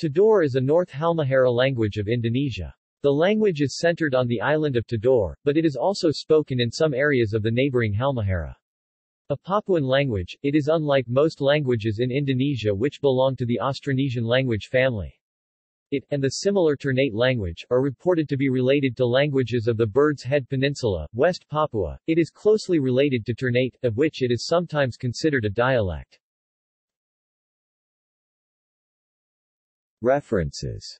Tidore is a North Halmahera language of Indonesia. The language is centered on the island of Tidore, but it is also spoken in some areas of the neighboring Halmahera. A Papuan language, it is unlike most languages in Indonesia which belong to the Austronesian language family. It, and the similar Ternate language, are reported to be related to languages of the Bird's Head Peninsula, West Papua. It is closely related to Ternate, of which it is sometimes considered a dialect. References.